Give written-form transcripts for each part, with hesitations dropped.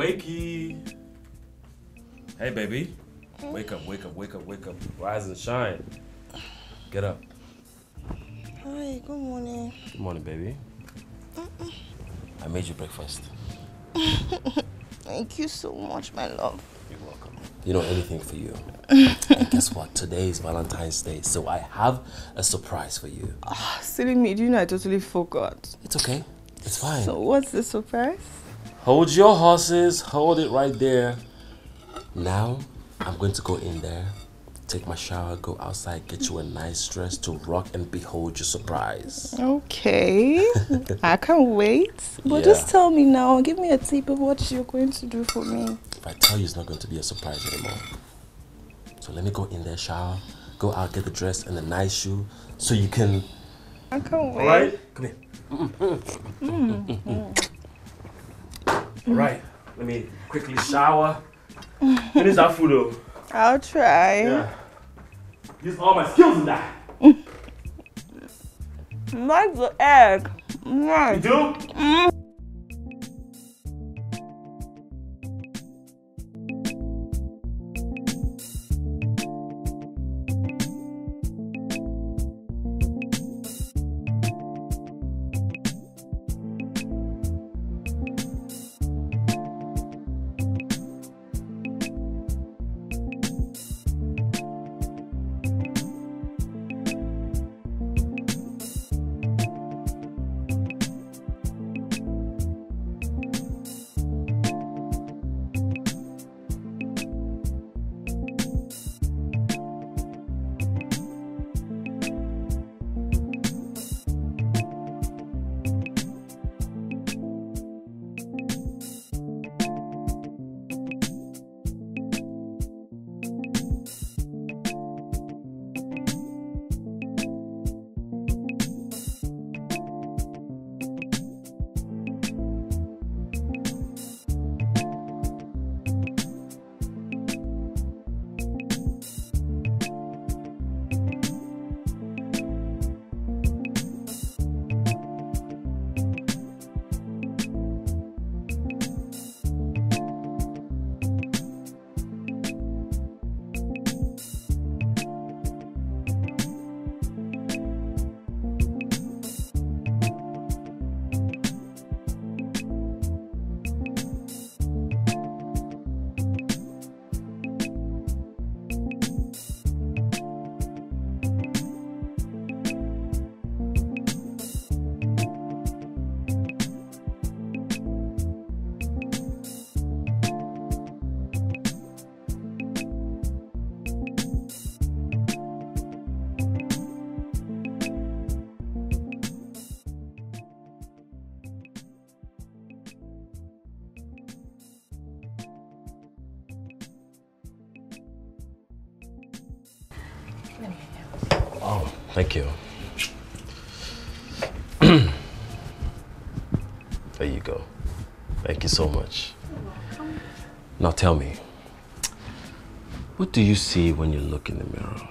Wakey. Hey, baby. Wake up, wake up, wake up, wake up. Rise and shine. Get up. Hi, good morning. Good morning, baby. I made you breakfast. Thank you so much, my love. You're welcome. You know, anything for you. And guess what? Today is Valentine's Day, so I have a surprise for you. Oh, silly me. Do you know I totally forgot? It's okay. It's fine. So what's the surprise? Hold your horses. Hold it right there. Now, I'm going to go in there, take my shower, go outside, get you a nice dress to rock and behold your surprise. Okay. I can't wait. But just tell me now. Give me a tip of what you're going to do for me. If I tell you, it's not going to be a surprise anymore. So let me go in there, shower, go out, get the dress and a nice shoe so you can... I can't wait. All right? Come here. All right. Let me quickly shower. Finish that food though. I'll try. Yeah. Use all my skills in that. Like the egg. Nice. You do? Mm. Oh, thank you. There you go. Thank you so much. Now tell me, what do you see when you look in the mirror?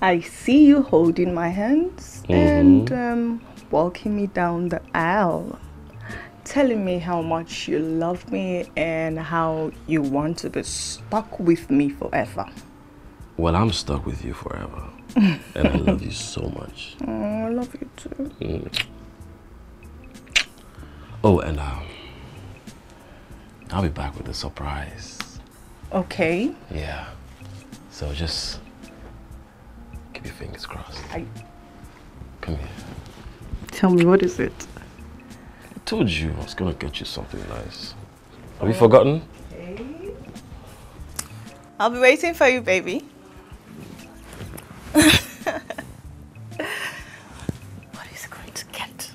I see you holding my hands and walking me down the aisle, telling me how much you love me and how you want to be stuck with me forever. Well, I'm stuck with you forever. And I love you so much. Oh, I love you too. Oh, and I'll be back with a surprise. Okay. Yeah. So just keep your fingers crossed. Come here. Tell me, what is it? I told you I was gonna get you something nice. Have you forgotten? Okay. I'll be waiting for you, baby. What is it going to get?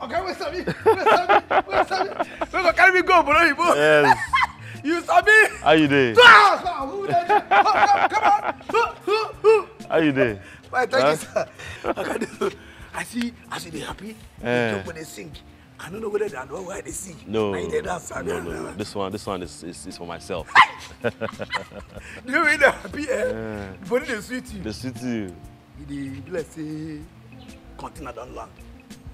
Okay, what's up? What's up? Look, carry me go, bro. Yes. You saw me? How you doing? Come on. How you doing? My thank you, sir. I see they happy. They jump when they sing. I don't know whether they are know why they sing. No. This one is for myself. You know when they're happy, eh? Before they sweet you. They sweet you. They be like say, continue down land.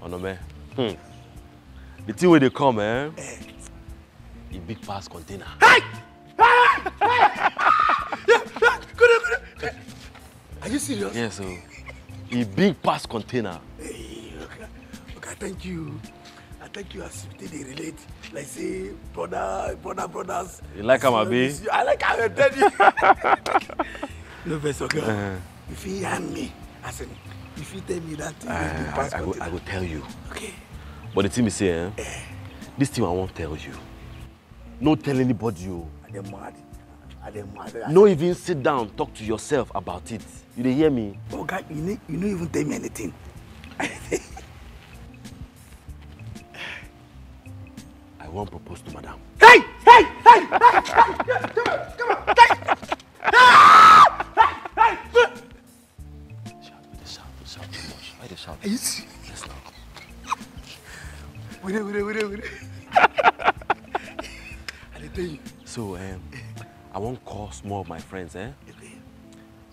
Oh no, man. The thing where they come, eh? The big pass container. Hey! Good. Are you serious? Yes, sir. A big pass container. Hey, okay, thank you. I thank you as they relate. Like say, brothers. You like him, Abi? I like him, I tell you. No, best of God. If he hand me, as in, if he tell me that, I will tell you. Okay. But the team is saying, this team I won't tell you. No tell anybody you. Are they mad? No even sit down, talk to yourself about it. You dey hear me? Oh God, you don't even tell me anything. I won't propose to madam. Hey! Come on! Shout too much. Why they shout? Yes, now. Wait. So, I won't call some more of my friends, eh? Okay.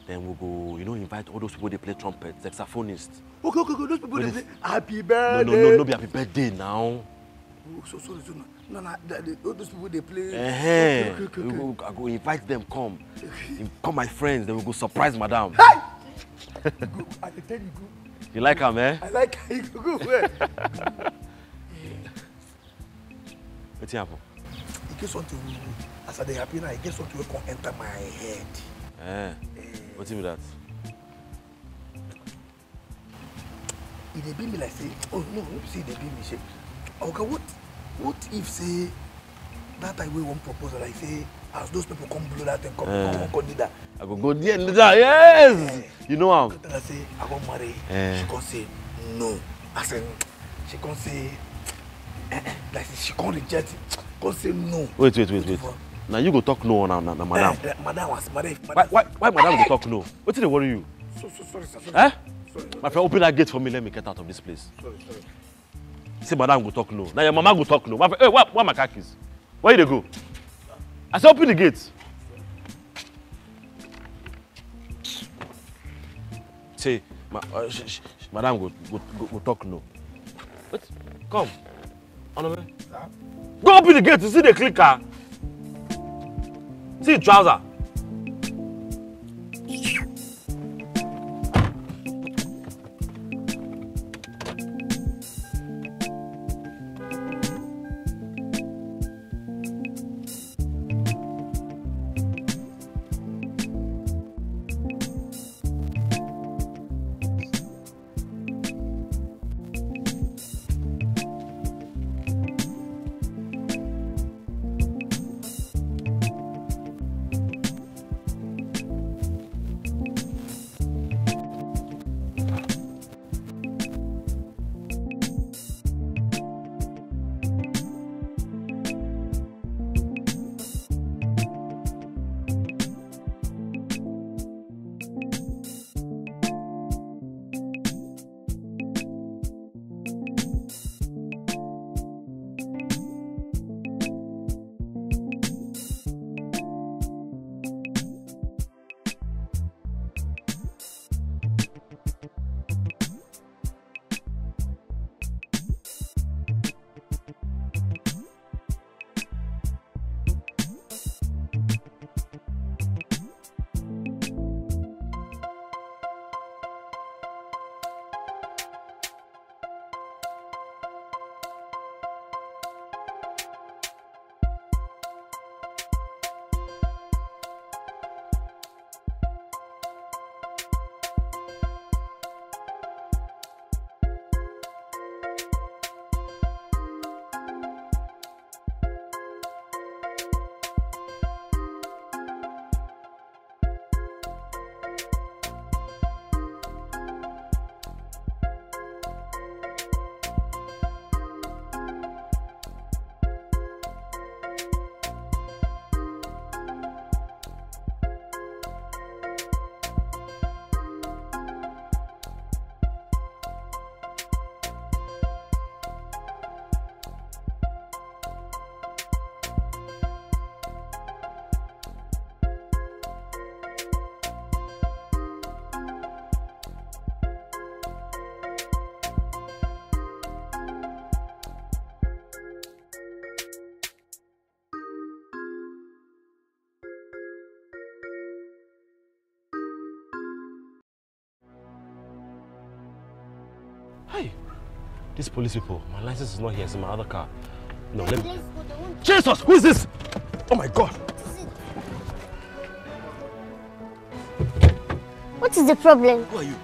Then we'll go, invite all those people they play trumpet, saxophonists. Okay, those people they play happy birthday. No, be happy birthday now. Oh, so, no, those people they play. Okay. I go invite them, come. Come, my friends, then we'll go surprise madam. Hey! Go, I tell you, go. You like him, eh? I like him, go, eh? What's happening? As I happy now, I guess what will come enter my head. What do you mean that? If they beat me like say, oh no, see they beat me say, okay, what if say that I will one proposal like say as those people come blow that and come do that. I go go there and do that. Yes, you know how. I say I go marry. She can say no. I say she can say like she can reject it. Say no. Wait. Now you go talk no now madam. Madam was married. Why madam go talk no? What did they worry you? Sorry. Eh? Sorry. My friend, open that gate for me, let me get out of this place. Sorry. Say madam go talk no. Now your mama go talk no. My friend, hey, where my khakis? Where they go? I said open the gate. Say, madam go talk no. What? Come. Honorable. Go open the gate to see the clicker. See the trouser. These police people, my license is not here, it's in my other car. No, let me... Jesus, who is this? Oh my God! What is the problem? Who are you?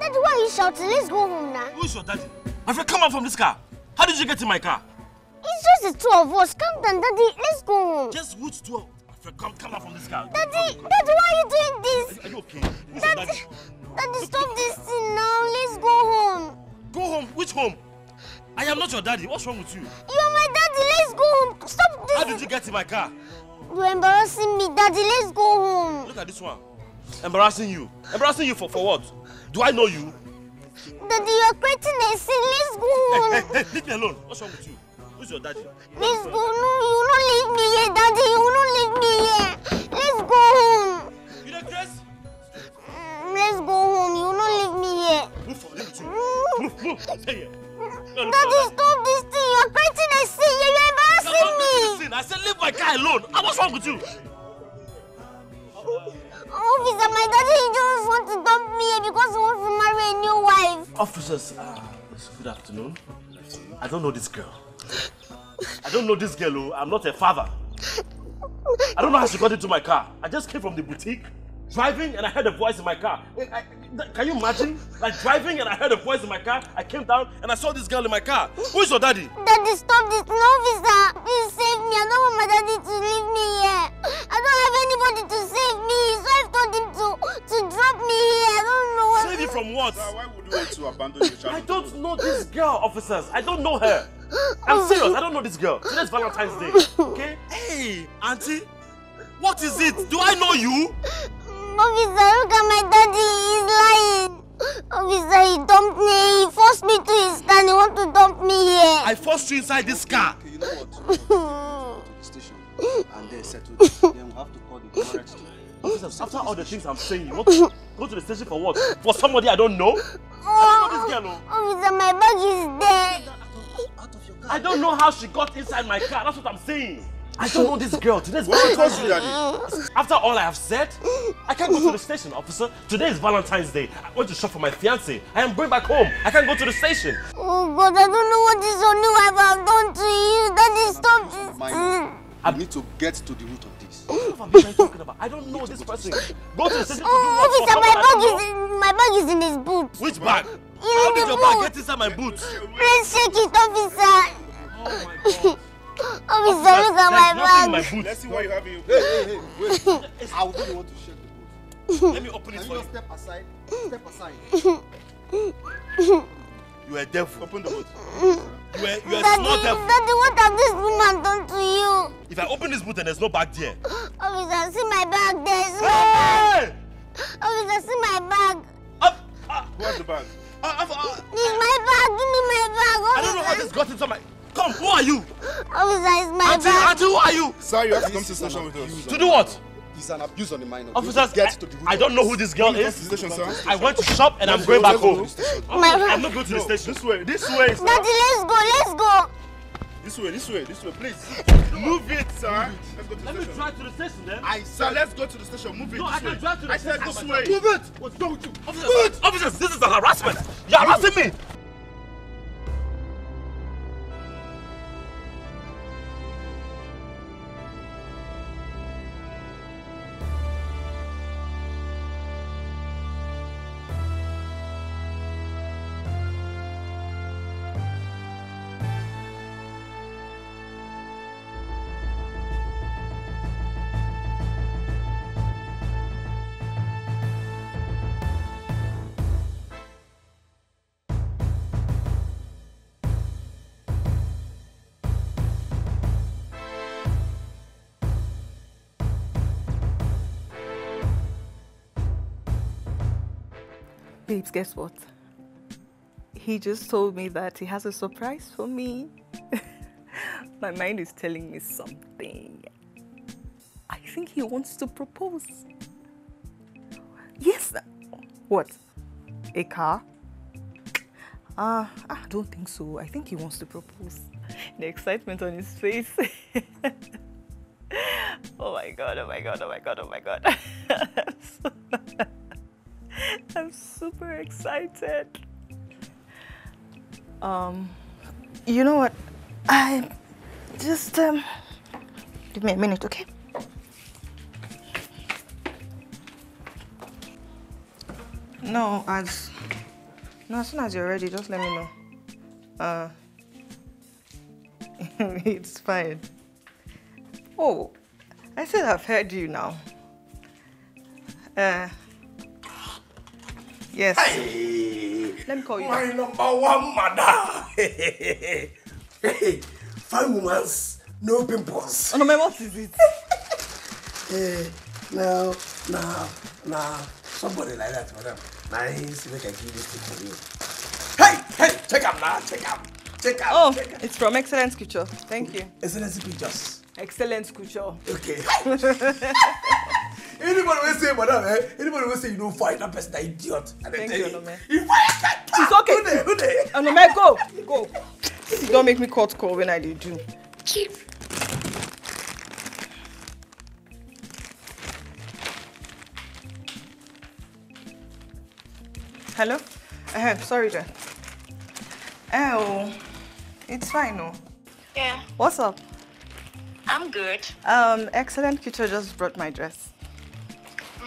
Daddy, why are you shouting? Let's go home now. Who is your daddy? Have you come out from this car? How did you get in my car? It's just the two of us. Come down, Daddy. Let's go home. Just which two of us? Come out from this car. Daddy, why are you doing this? Are you okay? Daddy, stop this thing now. Let's go home. Go home? Which home? I am not your daddy. What's wrong with you? You are my daddy. Let's go home. Stop this. How did you get in my car? You're embarrassing me, Daddy. Let's go home. Look at this one. Embarrassing you. Embarrassing you for what? Do I know you? Daddy, you're creating a scene. Let's go home. Hey, leave me alone. What's wrong with you? Who's your daddy? Let's go. No, you don't leave me here, Daddy. You don't leave me here. Let's go home. You don't dress? Let's go home. You don't leave me here. Move for him too. Move. Stay here. No, Daddy, stop this thing. You're creating a scene. You're embarrassing me. I said leave my guy alone. What's wrong with you? Officer, my daddy, he just wants to dump me here because he wants to marry a new wife. Officers, good afternoon. I don't know this girl. I don't know this girl, I'm not her father. I don't know how she got into my car. I just came from the boutique, driving, and I heard a voice in my car. Can you imagine? Like driving and I heard a voice in my car, I came down and I saw this girl in my car. Who is your daddy? Daddy, stop this. No, officer, please save me. I don't want my daddy to leave me here. I don't have anybody to save me, so I've told him to drop me here. I don't know what... Save you from what? Sir, why would you want to abandon your child? I don't know this girl, officers. I don't know her. I'm serious, I don't know this girl. Today's Valentine's Day, okay? Hey, auntie, what is it? Do I know you? Officer, look at my daddy, he's lying. Officer, he dumped me, he forced me to his car, he wants to dump me here. I forced you inside this car. Okay, you know what? Station, and then settle this. Then we'll have to call the correct. Officer, after all the things I'm saying, you want to go to the station for what? For somebody I don't know? I don't know this girl, no. Officer, my bag is there. Out of your car. I don't know how she got inside my car, that's what I'm saying. I don't know this girl, today's Valentine's Day. After all I have said, I can't go to the station, officer. Today is Valentine's Day. I went to shop for my fiancé. I am going back home. I can't go to the station. Oh God, I don't know what this new wife have done to you. That is stop. I need to get to the root of this. What am I talking about? I don't know this person. Go to the station. Oh, officer, my bag is in his boot. Which bag? How did your bag get inside my boots? Please shake it, officer. Oh my God. Officer, look at my bag. My boots. Let's see why you have it. Hey, wait. I wouldn't want to shake the boots. Let me open it for you. Can you just step aside? Step aside. You are devil. Open the boot. You are not devil. Daddy, what have this woman done to you? If I open this boot and there's no bag there. Officer, see my bag there. See my bag. Officer, see my bag. Where's the bag? My bag, give me my bag. Officer. I don't know how this got into my... Come, who are you? Officer, it's my bag. Auntie, who are you? Sir, you have to come to the station with us. To do what? He's an abuse on the minor. Officers, I don't know who this girl is. Station, I went to shop and I'm going back home. I'm not going to the station. This way, sir. Daddy, let's go. This way, please. Move it, sir. Let's go to the station. Let me drive to the station then. Sir, let's go to the station. Move it. No, I can drive to the station. I said this way. Move it. What's wrong with you? Officers, this is a harassment. You're harassing me. Babes, guess what? He just told me that he has a surprise for me. My mind is telling me something. I think he wants to propose. Yes. What? A car? I don't think so. I think he wants to propose. The excitement on his face. Oh my God. I'm super excited. You know what? I just, give me a minute, okay? No, as soon as you're ready, just let me know. It's fine. Oh, I said I've heard you now. Yes. Hey, let me call you. My number one mother. Hey, 5 months, no pimples. Oh, no, my what is it? Hey, now, somebody like that, madam. Now he's making this thing for you. Hey, check up. Oh, check up. It's from Excellence Couture. Thank you. Excellence Pictures. Excellence Couture. Okay. Anybody will say, madam, anybody will say you don't find that person, that idiot. And thank you, Onome. It's okay. Onome, go. You don't make me court call when I do. Hello? Sorry, Jen. Oh, it's fine, no? Yeah. What's up? I'm good. Excellent Couture just brought my dress.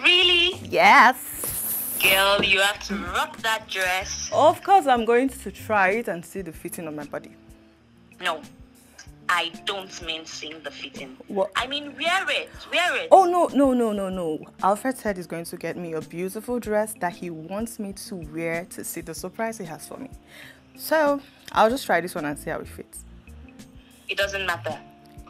Really? Yes. Girl, you have to rock that dress. Of course, I'm going to try it and see the fitting on my body. No, I don't mean seeing the fitting. What? I mean wear it. Oh, no. Alfred said he's going to get me a beautiful dress that he wants me to wear to see the surprise he has for me. So, I'll just try this one and see how it fits. It doesn't matter.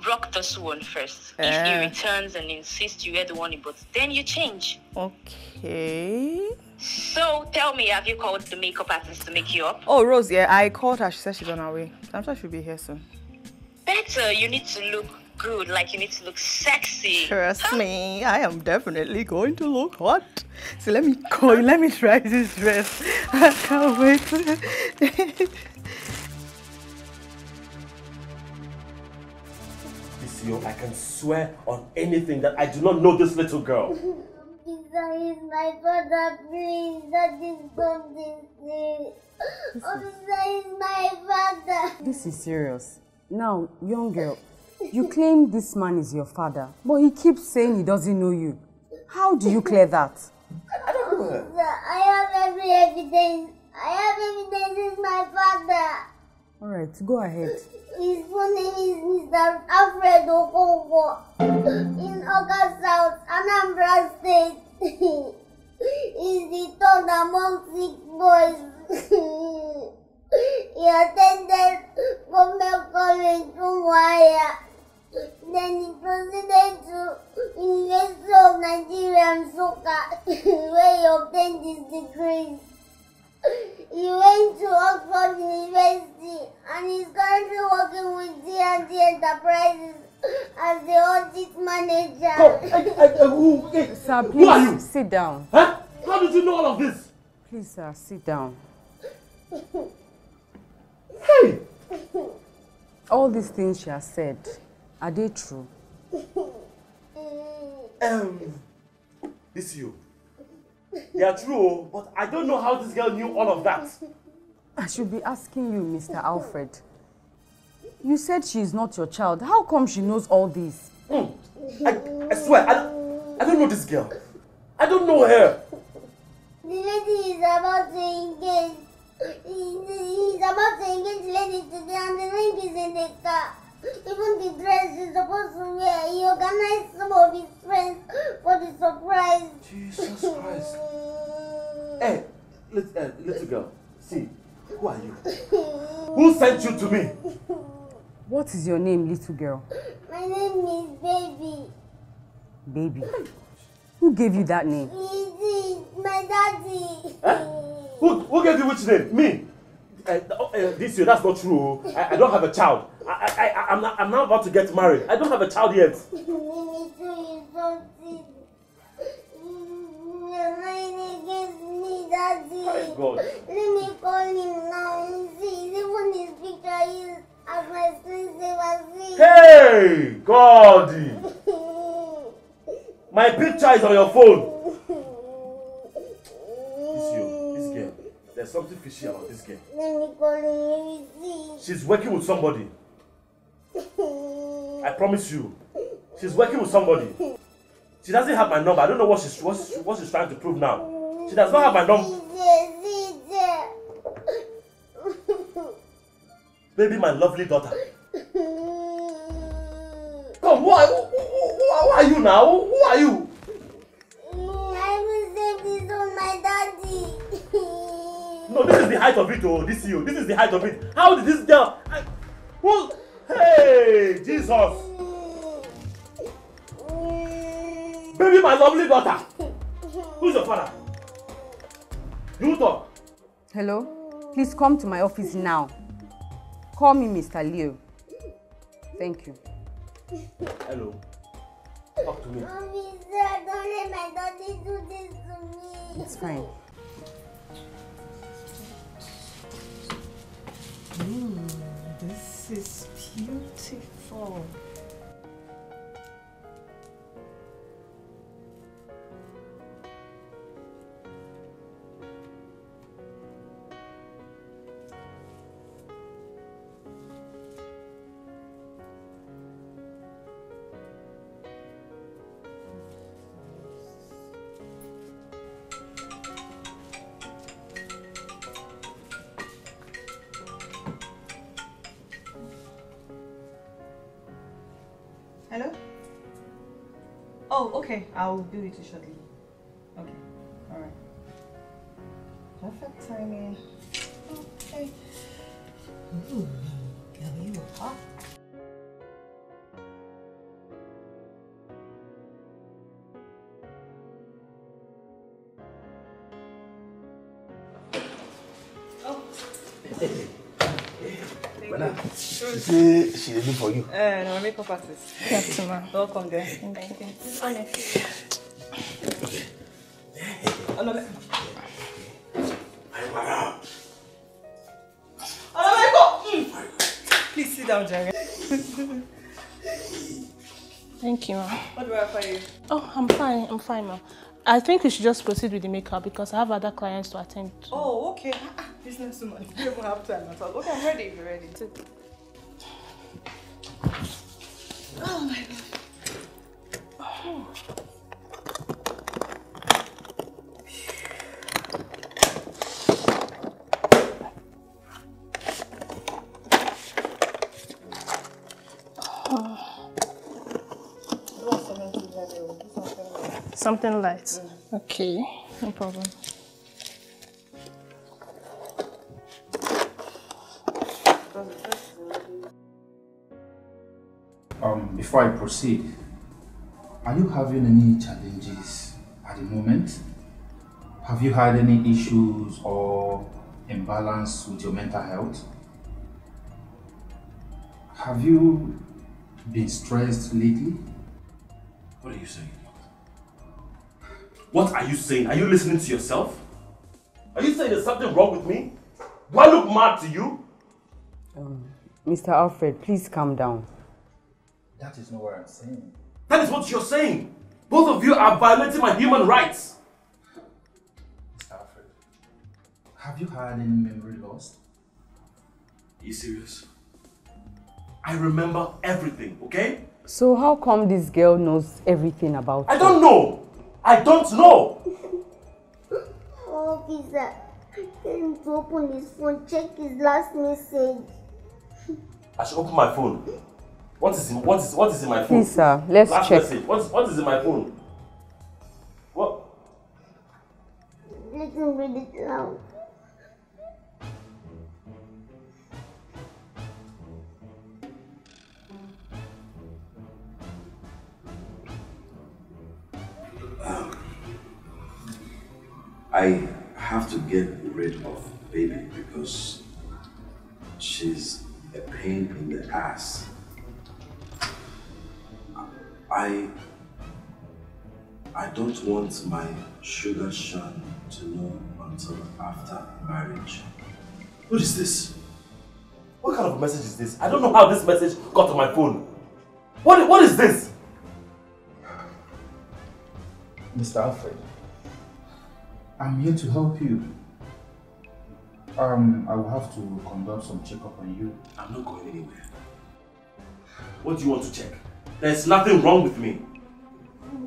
Rock this one first. If he returns and insists you wear the one he bought, then you change. Okay. So tell me, have you called the makeup artist to make you up? Oh, Rose, yeah, I called her. She said she's on her way. I'm sure she'll be here soon. Better, you need to look good, like you need to look sexy. Trust me, I am definitely going to look hot. So let me try this dress. I can't wait. I can swear on anything that I do not know this little girl. Pizza is my father, please. That is something serious. Pizza is my father. This is serious. Now, young girl, you claim this man is your father, but he keeps saying he doesn't know you. How do you clear that? I don't know her. I have every evidence. This is my father. All right, go ahead. His full name is Mr. Alfred Okonkwo in Oka South, Anambra State. He's the third among 6 boys. He attended Gomel College, Umuahia. Then he proceeded to University of Nigerian Nsukka, where he obtained his degrees. He went to Oxford University and is currently working with D&D Enterprises as the audit manager. Sir, please, who are you? Sit down. Huh? How did you know all of this? Please, sir, sit down. Hey! All these things she has said, are they true? This you. They are true, but I don't know how this girl knew all of that. I should be asking you, Mr. Alfred. You said she is not your child. How come she knows all this? I swear, I don't know this girl. I don't know her. The lady is about to engage. He's about to engage the lady today, and the ring is in the car. Even the dress she's supposed to wear, he organized some of his friends for the surprise. Jesus Christ. Hey, little girl, see, who are you? Who sent you to me? What is your name, little girl? My name is Baby. Baby? Who gave you that name? My daddy. Huh? Who gave you which name? Me? This year, that's not true. I don't have a child. I'm not about to get married. I don't have a child yet. My God. Let me call him now and see. Even his picture is as my exclusive as he. Hey, God! My picture is on your phone. It's you, this girl. There's something fishy about this girl. She's working with somebody. I promise you. She's working with somebody. She doesn't have my number. I don't know what she's trying to prove now. She does not have my number. Baby, my lovely daughter. Come, who are you now? Who are you? I will save this on my daddy. No, this is the height of it, oh, this you. This is the height of it. How did this girl? Hey, Jesus. Baby, my lovely daughter. Who's your father? You talk. Hello? Please come to my office now. Call me Mr. Leo. Thank you. Hello. Talk to me. Mommy, sir, don't let my daddy do this to me. It's fine. This is beautiful. Hello? Oh, okay. I'll be with you shortly. Okay. Alright. Perfect timing. Okay. Ooh, girl, you are hot. Oh. Madam, you see, she's looking for you. No, I'm a makeup artist. Yes, ma'am. Welcome there. Thank you. Honestly. Okay. Oh, no, my God. Please sit down, Jerry. Thank you, ma'am. What do I offer you? Oh, I'm fine, ma'am. I think we should just proceed with the makeup because I have other clients to attend to. Oh, okay. Business woman. You don't have time at all. Okay, I'm ready if you're ready. Oh my God. Oh. Something light. Mm. Okay, no problem. Before I proceed, are you having any challenges at the moment? Have you had any issues or imbalance with your mental health? Have you been stressed lately? What are you saying? What are you saying? Are you listening to yourself? Are you saying there's something wrong with me? Do I look mad to you? Mr. Alfred, please calm down. That is not what I'm saying. That is what you're saying. Both of you are violating my human rights. Mr. Alfred, have you had any memory lost? Are you serious? I remember everything, okay? So how come this girl knows everything about you? I don't know. I don't know! Officer, tell him to open his phone, check his last message. I should open my phone. What is in my phone? Please, sir, let's check. Last message. What is in my phone? What? Let him read it now. I have to get rid of baby because she's a pain in the ass. I don't want my sugar shan to know until after marriage. What is this? What kind of message is this? I don't know how this message got on my phone. What is this? Mr. Alfred, I'm here to help you. I will have to conduct some checkup on you. I'm not going anywhere. What do you want to check? There's nothing wrong with me.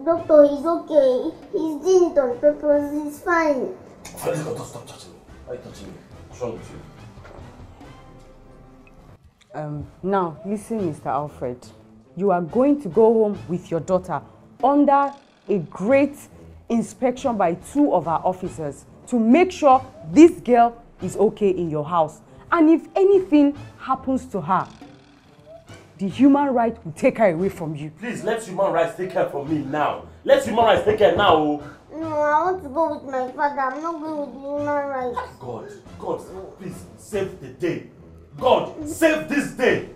Doctor, he's okay. He's doing it on purpose. He's fine. Don't stop touching me. Why are you touching me? What's wrong with you? Now, listen, Mr. Alfred. You are going to go home with your daughter under a great inspection by two of our officers to make sure this girl is okay in your house. And if anything happens to her, the human right will take her away from you. Please, let human rights take her from me now. Let human rights take her now. No, I want to go with my father. I'm not going with human rights. God, God, please save the day. God, save this day.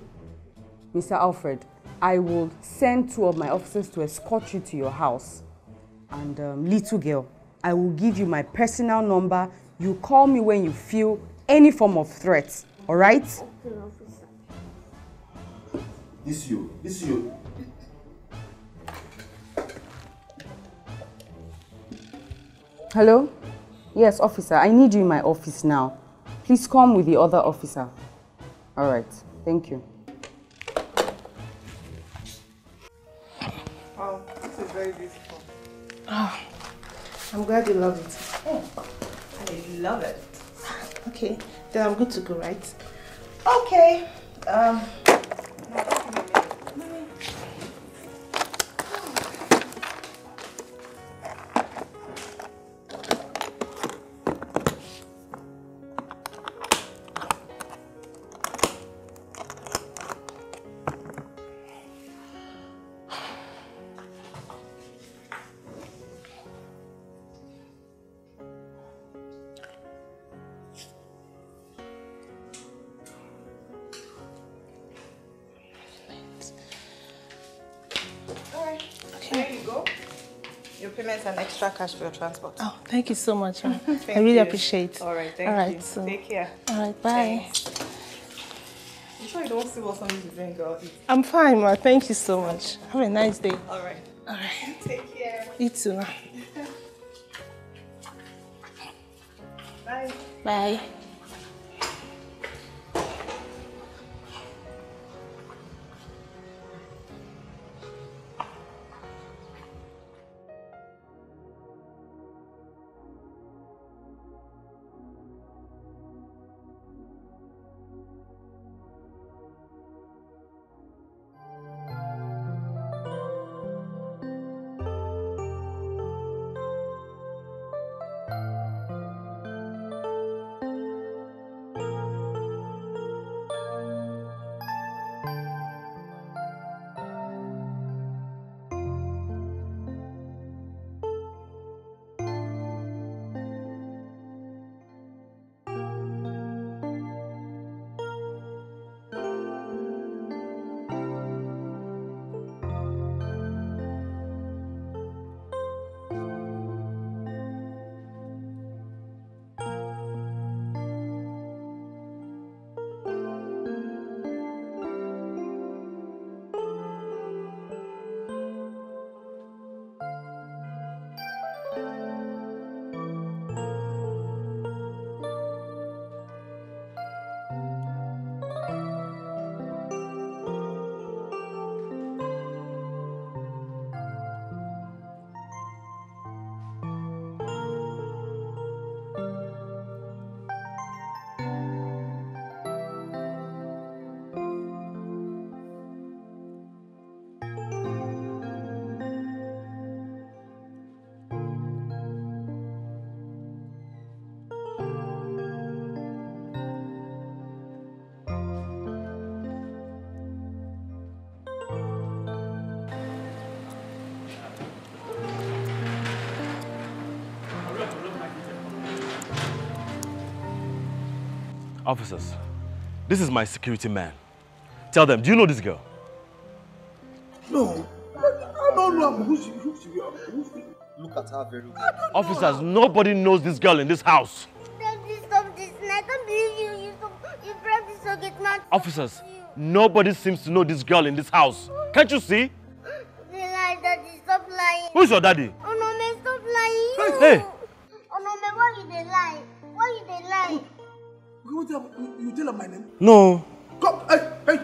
Mr. Alfred, I will send two of my officers to escort you to your house. And little girl, I will give you my personal number. You call me when you feel any form of threat, all right? Okay, officer. This you. Hello? Yes, officer, I need you in my office now. Please come with the other officer. All right, thank you. Wow, this is very beautiful. Oh, I'm glad you love it. Oh, I love it. Okay, then I'm good to go, right? Okay. Cash for your transport. Oh, thank you so much. I really appreciate. All right, thank you. So, take care. All right, bye. Thanks. I'm sure you don't still want something to drink or eat. I'm fine, ma. Thank you so much. Have a nice day. All right. All right. Take care. You too, ma. Bye. Bye. Officers, this is my security man. Tell them, do you know this girl? No. I don't know who she is. Look at her very well. Officers, nobody knows this girl in this house. Stop this. I can't believe you. You brought this so get mad. Officers, nobody seems to know this girl in this house. Can't you see? They lie, Daddy. Stop lying. Who's your daddy? Oh, no, man. Stop lying. Hey. Oh, no, man. Why you they lie? You tell her my name? No. Come, hey,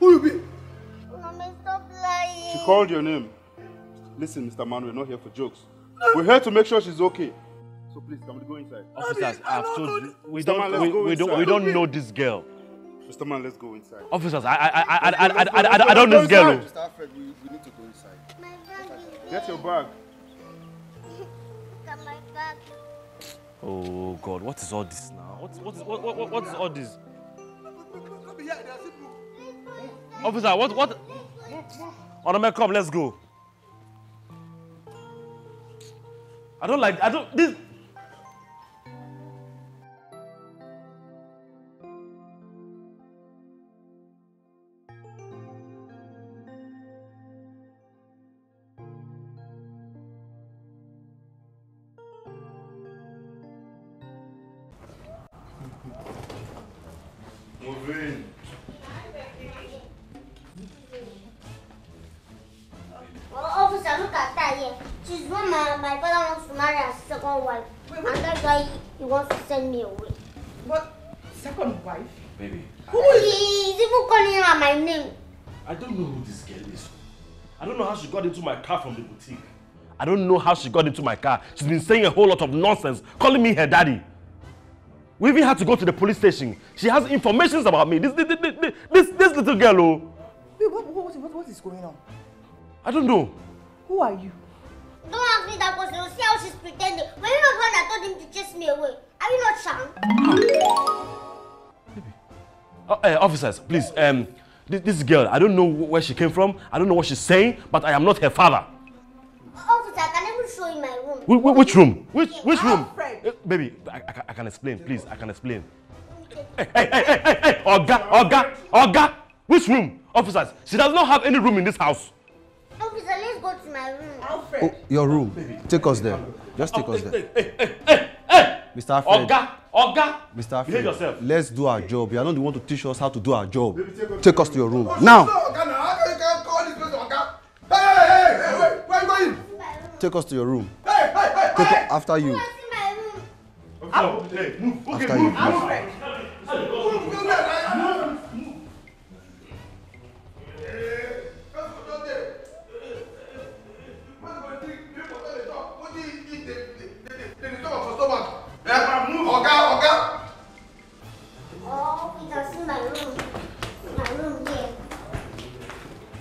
who you be? Mommy, stop lying. She called your name. Listen, Mr. Man, we're not here for jokes. We're here to make sure she's okay. So please, can we go inside? Officers, I have told you, we don't know this girl. Mr. Man, let's go inside. Officers, I don't know this girl. Mr. Alfred, we need to go inside. My bag is Get your bag. Got my bag. Oh God, what is all this now? What is all this? Officer, what? Honorable, come, let's go. I don't like this. Into my car from the boutique. I don't know how she got into my car. She's been saying a whole lot of nonsense, calling me her daddy. We even had to go to the police station. She has information about me. This little girl, oh. Wait, what is going on? I don't know. Who are you? Don't ask me that question. See how she's pretending. Were you not the one that told him to chase me away? Are you not charmed? Officers, please. This girl, I don't know where she came from, I don't know what she's saying, but I am not her father. Officer, I can even show you my room. Which room? Which room? Baby, I can explain, please, I can explain. Okay. Hey, Oga, which room? Officers, she does not have any room in this house. Officer, let's go to my room. Alfred. Oh, your room, baby. Take us there. Just take us there. Hey. Mr. Alfred. Oga! Mr. Alfred, let's do our job. You are not the one to teach us how to do our job. Take us to your room. Now! Hey, where are you going? Take us to your room. Hey! After you. Hey, move. Okay, move.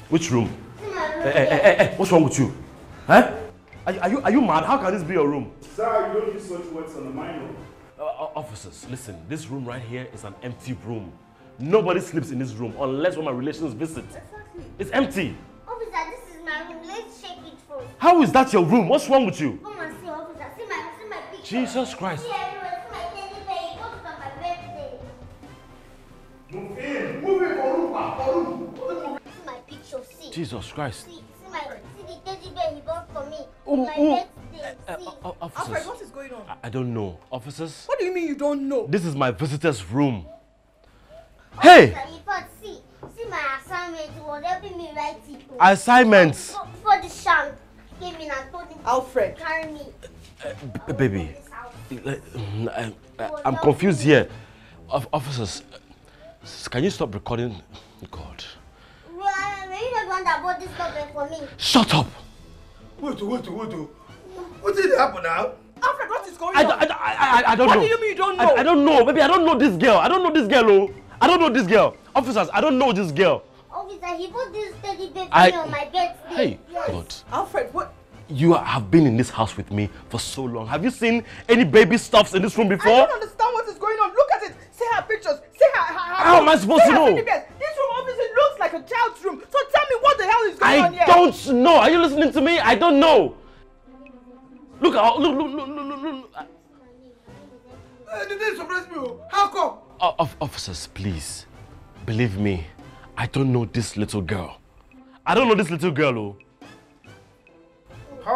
Which room? Hey, what's wrong with you? Huh? Are you mad? How can this be your room? Sir, you don't use such words on the minor. Officers, listen, this room right here is an empty room. Nobody sleeps in this room unless when my relations visit. Exactly. It's empty. Officer, this is my room. Let's shake it first. How is that your room? What's wrong with you? Come and see, officer. See my picture. Jesus Christ. See everyone. See my teddy bear. It comes from my birthday. Move in. Move in for room. Jesus Christ. See the teddy bear he bought for me. Alfred, what is going on? I don't know. Officers? What do you mean you don't know? This is my visitor's room. Hey! Officer, see my assignment. He was helping me write it. Assignments? Before the shank came in and told him Alfred. To carry me. Baby, I'm confused here. Officers, can you stop recording? God. That bought this problem for me. Shut up! Wait. What did happen now? Alfred, what is going on? I don't know. What do you mean you don't know? I don't know. Baby, I don't know this girl. I don't know this girl. Officers, I don't know this girl. Officer, he put this teddy bear on my bed. Hey, yes. God. Alfred, what? You have been in this house with me for so long. Have you seen any baby stuffs in this room before? I don't understand what is going on. Look at it. See her pictures. See her How am I supposed to know? This room obviously looks like a child's room. So tell me what the hell is going on here. I don't know. Are you listening to me? I don't know. Look. They didn't surprise me. How come? Officers, please. Believe me. I don't know this little girl. How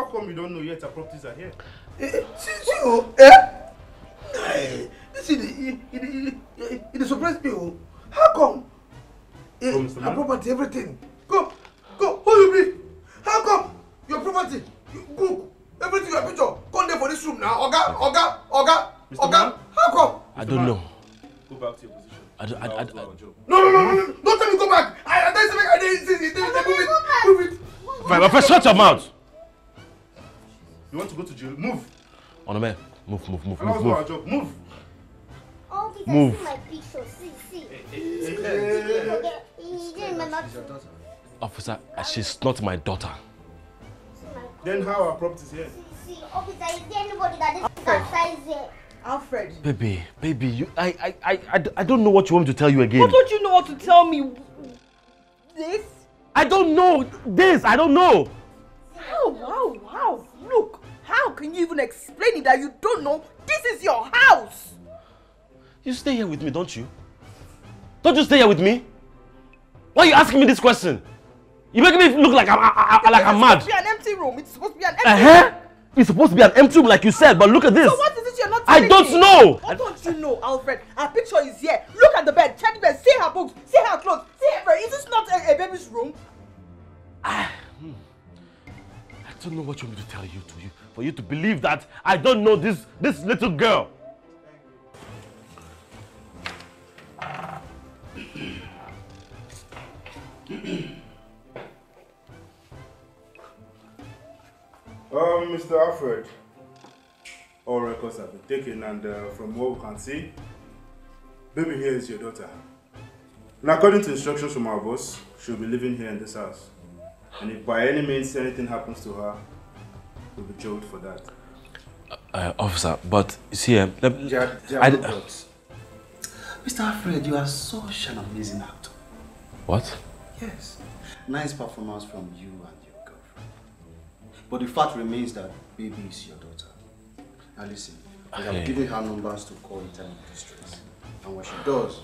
come you don't know yet her properties are here? It surprised me. How come? Her property, everything. Go, who you be? How come? Your property, your book, everything, your picture. Come there for this room now. Oga. How come? I don't know. Go back to your position. No. Don't tell me go back. I don't say I didn't move it. Move it. Shut your mouth. You want to go to jail? Move. Onome, move. Move. Oh, he can see my picture. See. Officer, she's not my daughter. Then how are properties here? See, officer, is there anybody that is outside here? Alfred. Baby, you, I don't know what you want me to tell you again. What don't you know what to tell me? This? I don't know this. I don't know. Wow. Look, how can you even explain it that you don't know? This is your house. You stay here with me, don't you? Don't you stay here with me? Why are you asking me this question? You make me look like I'm mad. It's supposed to be an empty room. It's supposed to be an empty room. It's supposed to be an empty room, like you said, but look at this. So what is it you're not telling me? I don't know. What don't you know, Alfred? Her picture is here. Look at the bed. Check the bed. See her books. See her clothes. See everything. Is this not a baby's room? I don't know what you want me to tell you for you to believe that I don't know this little girl. Mr. Alfred, all records have been taken, and from what we can see, baby here is your daughter. And according to instructions from our boss, she'll be living here in this house. And if by any means anything happens to her, we'll be jailed for that. Officer, but you see, Mr. Alfred, you are such an amazing actor. What? Yes. Nice performance from you and your girlfriend. But the fact remains that baby is your daughter. Now listen, I have given her numbers to call in time of distress. And when she does,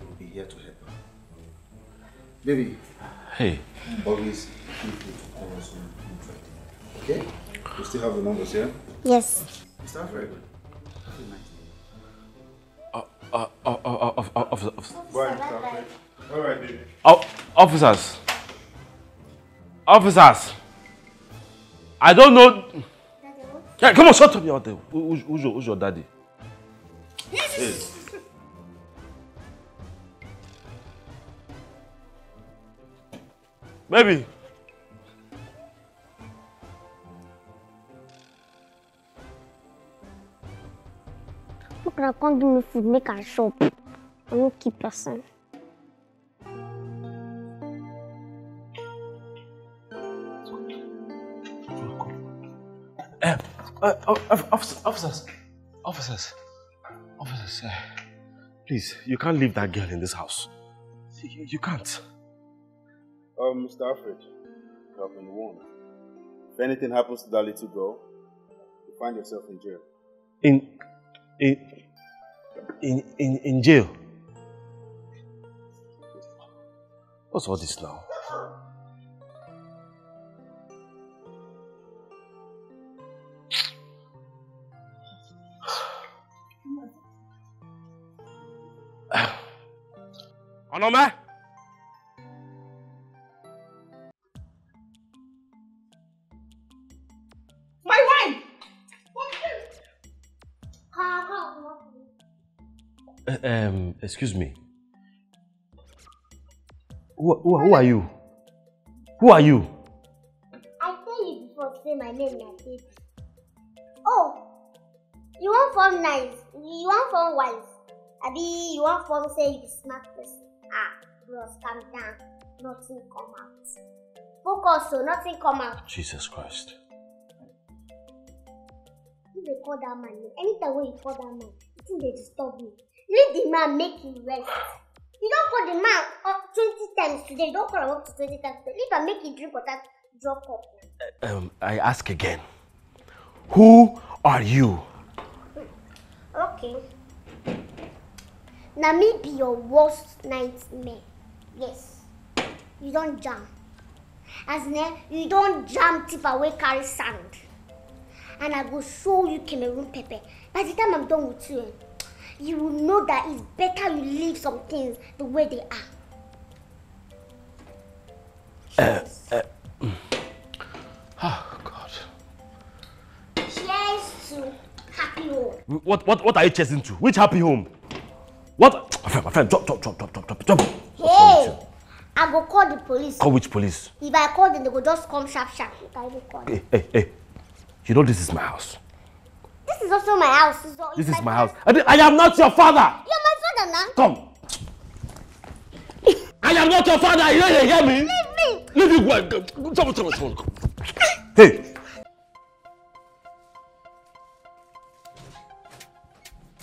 you will be here to help her. Baby. Hey. Always keep it to call us on Friday. Okay? You still have the numbers here? Yeah? Yes. Mr. Alfred, have a nice day. Officer. Bye, Mr. Alfred. All right, baby. Officers. I don't know. Daddy, what? Yeah, come on, shut up, your daddy. Who's your daddy? Hey. Baby. Look, I can't give me food. Make a shop. I'm not keep person. Officers, please, you can't leave that girl in this house. You can't. Mr. Alfred, you have been warned. If anything happens to that little girl, you find yourself in jail. In jail? What's all this now? Onome? My wife! What is it? Excuse me. Who are you? Who are you? I told you before to say my name like this. Oh! You want form nice? You want form wise? Abi, you want form say you be smart person? Bros, calm down. Nothing come out. Focus, so nothing come out. Jesus Christ. You may call that man. Anytime when you call that man, you think they disturb me. Leave the man, make him rest. You don't call the man 20 times today. Don't call him up to 20 times today. Leave him, make him drink water, drop up. I ask again. Who are you? Okay. Now me be your worst nightmare. Yes. You don't jam. As in, you don't jam tip away carry sand. And I go show you Cameroon pepper. By the time I'm done with you, you will know that it's better you leave some things the way they are. Oh God. Cheers to happy home. What are you chasing to? Which happy home? What? My friend, drop. Hey, I go call the police. Call which police? If I call them, they go just come sharp. I go call them. Hey. You know this is my house. This is also my house. This is my house. I am not your father. You're my father now. Come. I am not your father. You don't hear me? Leave me. Go. Hey.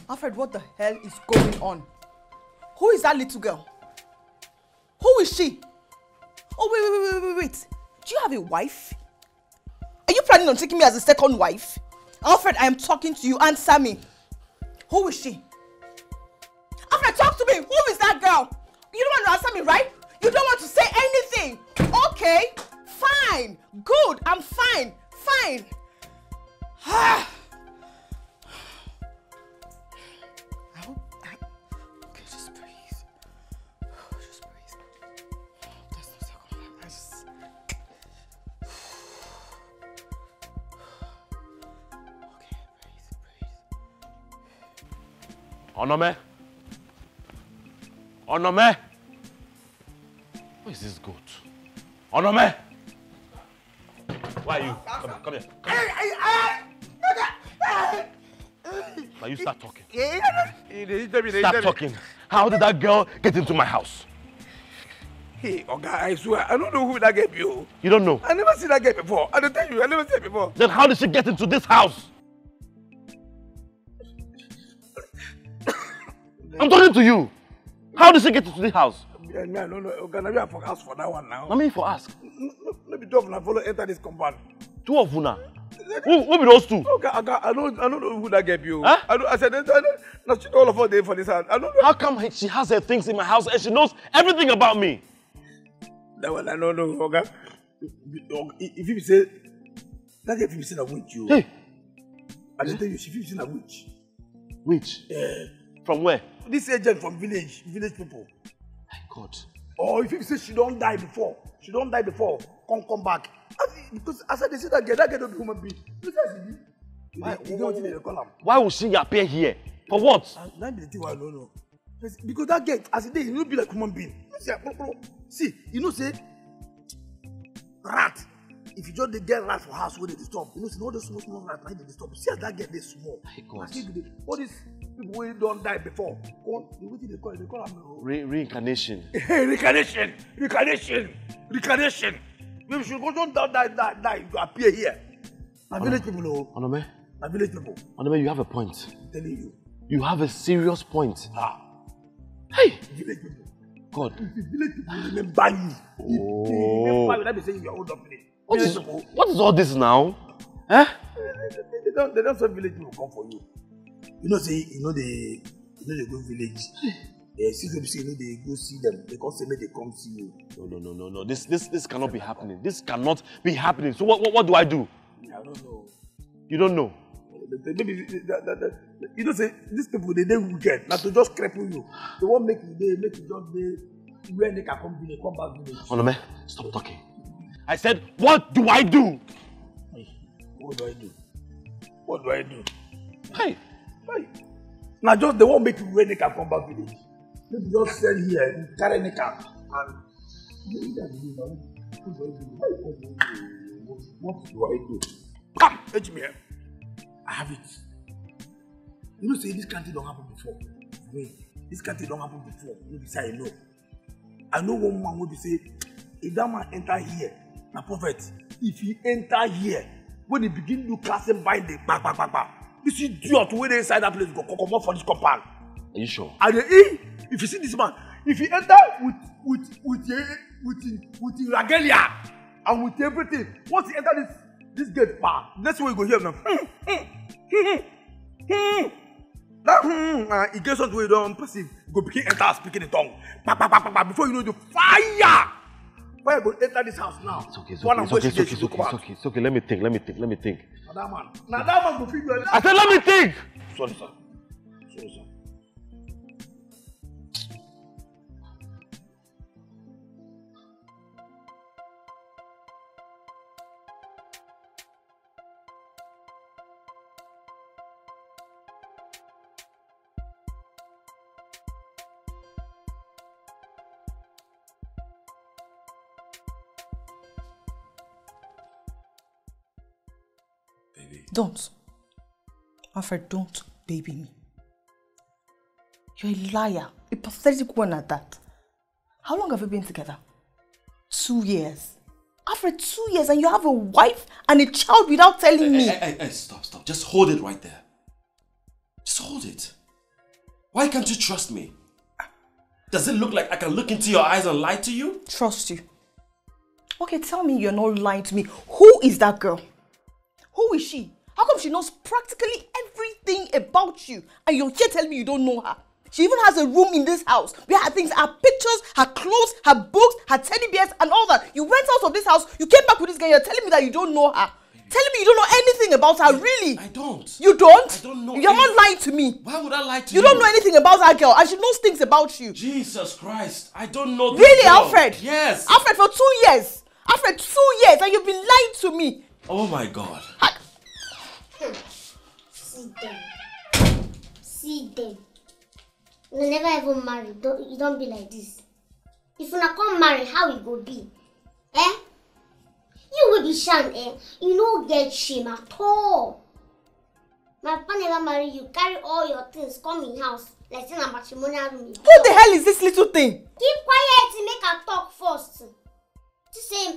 Alfred, what the hell is going on? Who is that little girl? Who is she? Oh, wait. Do you have a wife? Are you planning on taking me as a second wife? Alfred, I am talking to you. Answer me. Who is she? Alfred, talk to me. Who is that girl? You don't want to answer me, right? You don't want to say anything. Okay. Fine. Good. I'm fine. Fine. Onome! Where is this goat? Onome! Where are you? Come here. Now you start talking. Start talking. How did that girl get into my house? Hey, Oga, I swear, I don't know who that girl is. You don't know? I never seen that girl before. I don't tell you, I never seen it before. Then how did she get into this house? I'm talking to you. How did she get into the house? No. Can I for ask for that one now? I mean for ask. Maybe two of them follow enter this compound. Two of them? Who be those two? Okay, I don't know who that gave you. Huh? I said she all of her day for this house. I don't know. How come she has her things in my house and she knows everything about me? That one I don't know, okay. If you say that if you say that witch you. Hey. I didn't tell you she feels in a witch. Witch? Yeah. From where? This agent from village people. My God. Oh, if you say she don't die before, come back. Because as I said, that girl don't be human being. Why would she appear here? For what? No. Because that girl, as it is, you don't be like human being. See, you know say, rat. If you just they get rats for house where they disturb, you know see all those small rats like they disturb. See as that girl they small. My God. All these people who don't die before. What do they call it? They call them reincarnation. Hey, reincarnation. Maybe she go don't die. You appear here. My village people. Onome. My village people. Onome, you have a point. I'm telling you. You have a serious point. Ah. Hey. Village people. God. If the village people remember you. Oh. They remember you. That be saying you are old of it. What is all this now? Eh? They don't say village people come for you. You know, say you know they go village. They see them, say they go see them. They can't say they come see you. No. This cannot be happening. This cannot be happening. So what do I do? I don't know. You don't know. Maybe you don't say these people they wicked. Now to just cripple you. They won't make you just where they can come back village. Onome, stop talking. I said, what do I do? What do I do? Hey. Now just they won't make you where they can come back village. Maybe just stand here and carry the cap and what do I do? Come, fetch me here. I have it. You know, say this country don't happen before. Wait, this country don't happen before. You say I know. I know one man would say, if that man enter here. Now, prophet, if he enter here, when he begin to cast him by the back, this idiot where they inside that place go come out for this compound. Are you sure? And if you see this man, if he enter with regalia and with everything, once he enter this gate, that's where you go hear now. That it gets on to where you don't perceive. Go begin enter speaking in tongue. Before you know the fire. Why I go enter this house now? It's okay. Let me think. Now that man will figure it out. I said, let me think! Sorry, sir. baby. Don't. Alfred, don't baby me. You're a liar. A pathetic one at that. How long have we been together? 2 years. Alfred, 2 years and you have a wife and a child without telling me. Hey, stop. Just hold it right there. Just hold it. Why can't you trust me? Does it look like I can look into your eyes and lie to you? Trust you. Okay, tell me you're not lying to me. Who is that girl? Who is she? How come she knows practically everything about you and you're here telling me you don't know her? She even has a room in this house where her things, her pictures, her clothes, her books, her teddy bears and all that. You went out of this house, you came back with this girl, you're telling me that you don't know her. Telling me you don't know anything about her, really? I don't. You don't? I don't know. You're not lying to me. Why would I lie to you? You don't know anything about that girl and she knows things about you. Jesus Christ, I don't know this girl. Really, Alfred? Yes. Alfred, for 2 years. Alfred, 2 years and you've been lying to me. Oh my God. See them. You never even marry. You don't be like this. If you not come marry, how it go be? Eh? You will be shamed, eh? You don't get shame at all. My pa never marry you. Carry all your things, come in house. Let's in a matrimonial room. Who the hell is this little thing? Keep quiet and make her talk first. Just say,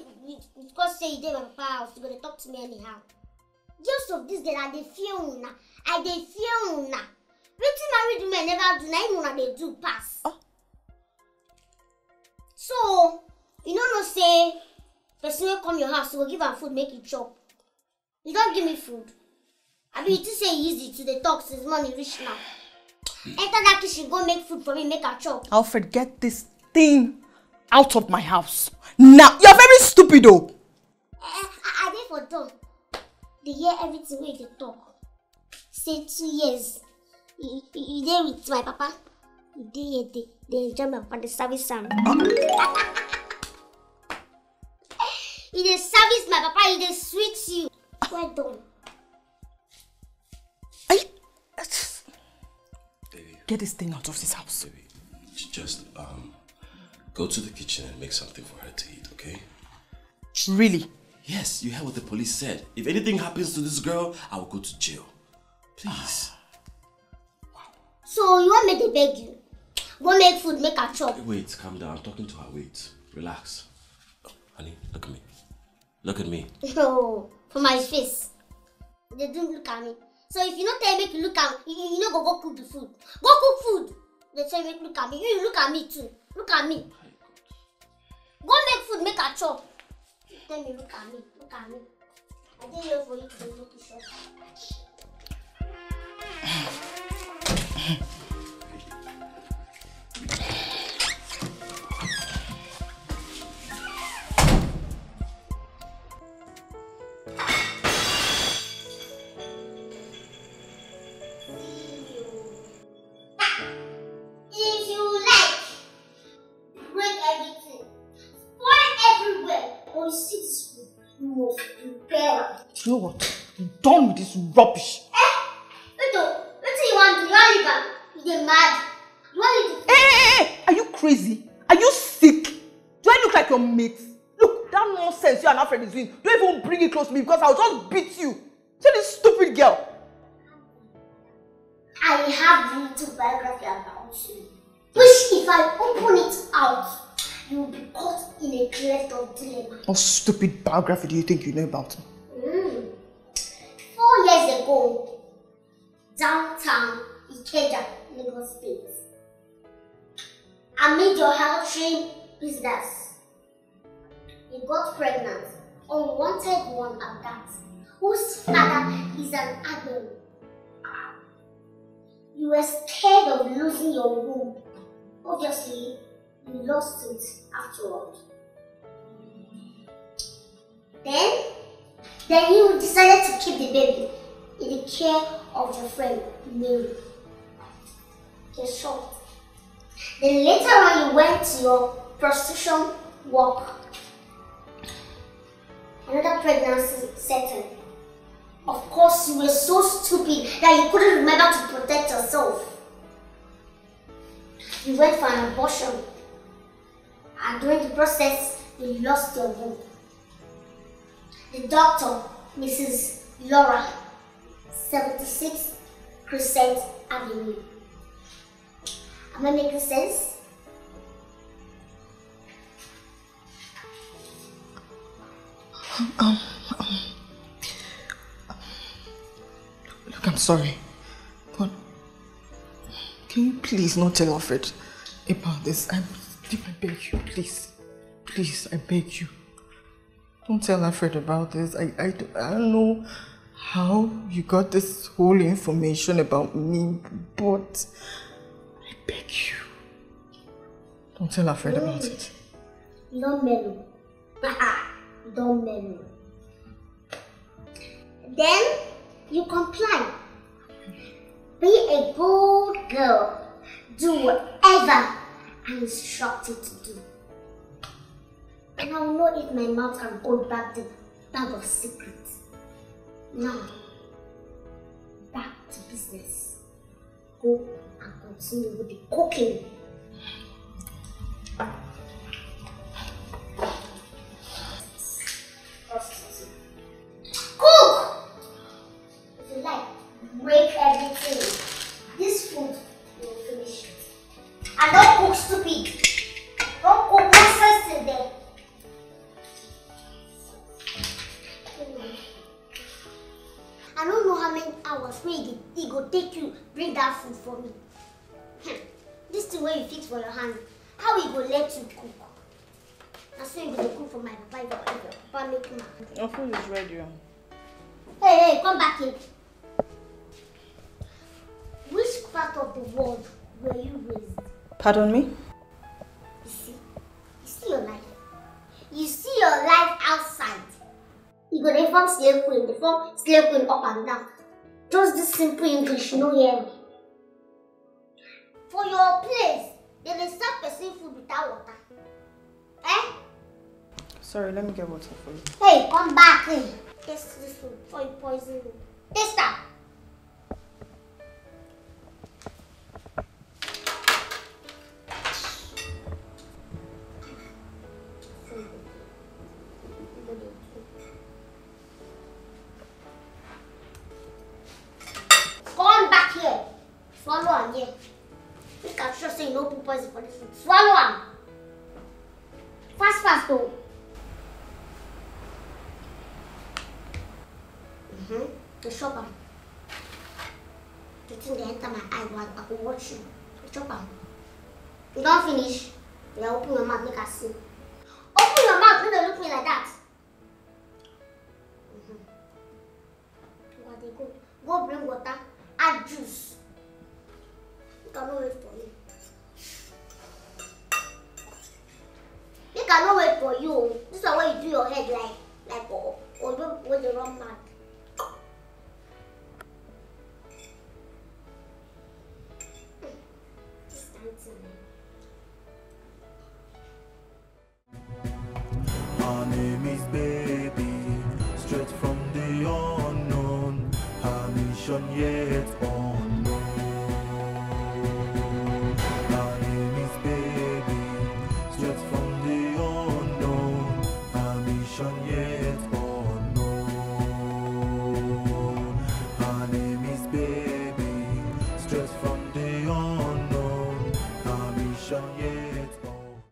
because say you did my papa's house, you're gonna talk to me anyhow. Just of this girl, I dey fear una. Wetin married men never do, na una dey do pass. Oh. So you no say. Person will come your house, you will give her food, make it chop. You don't give me food. I mean, you say easy to the talk since money rich now. Enter that kitchen, go make food for me, make her chop. Alfred, get this thing out of my house. Now, you're very stupid though. I did for done. They hear everything where they talk. Say 2 years. You there with my papa? You there, they enjoy my papa, the service and. He dey service my papa, he dey sweet you. Well done. Baby. Get this thing out of this house. Baby, just go to the kitchen and make something for her to eat, okay? Really? Yes, you heard what the police said. If anything happens to this girl, I will go to jail. Please. So you want me to beg you? Go make food, make her chop. Wait, calm down. I'm talking to her. Wait, relax. Oh, honey, look at me. Look at me. No, for my face. They don't look at me. So if you don't tell me to look at me, you know go cook the food. Go cook food. They tell me to look at me. You look at me too. Look at me. Go make food, make a chop. You tell me look at me. Look at me. I didn't know for you to make it short. You know what? I'm done with this rubbish. What do you want? You want to leave? You're mad. You want to leave? Hey! Are you crazy? Are you sick? Do I look like your mate? Look, that nonsense you and Alfred is doing. Don't even bring it close to me because I'll just beat you. See this stupid girl. I have little biography about you. Which if I open it out, you will be caught in a cleft of dilemma. What stupid biography do you think you know about me? 4 years ago, downtown Ikeja, Lagos State, I made your health train business. You got pregnant, unwanted one at that, whose father is an admiral. You were scared of losing your womb. Obviously, you lost it afterward. Then you decided to keep the baby in the care of your friend, Mary. You're shocked. Then later on you went to your prostitution work. Another pregnancy settled. Of course you were so stupid that you couldn't remember to protect yourself. You went for an abortion. And during the process, you lost your womb. The doctor, Mrs. Laura, 76 Crescent Avenue. Am I making sense? Look, I'm sorry, but can you please not tell Alfred about this? I beg you, please. Please, I beg you. Don't tell Alfred about this. I don't know how you got this whole information about me, but I beg you. Don't tell Alfred about it. No, Melo. Don't Melo. Then you comply. Be a bold girl. Do whatever I'm instructed to do. And I will know if my mouth can hold back the bag of secrets. Now, back to business. Go and continue with the cooking. Cook! If you like, break everything. This food will finish it. And don't cook stupid. Don't cook nonsense in there. I don't know how many hours it go take you bring that food for me. This thing where you fix for your hand, how it go let you cook? I so you go cook for my papa make me. Your food is ready. Hey, come back here. Which part of the world were you raised? Pardon me? You see your life. You see your life outside. You go dey form slave queen, dey form slave queen up and down. Just this simple English, no hear me. For your place, they dey serve person food without water. Eh? Sorry, let me get water for you. Hey, come back here. Taste this food before you poison me. Taste that. Swallow am here. You can sure say you no put poison for this food. Swallow am. Fast, fast though. The chop am. The thing dey enter my eye while I go watch you. The chop am. You don finish? Now open your mouth make I see. Open your mouth, no dey look me like that. Where dey go? Go bring water, add juice. Make I no wait for you. Make I no wait for you. This is why you do your head like or you go with the wrong man.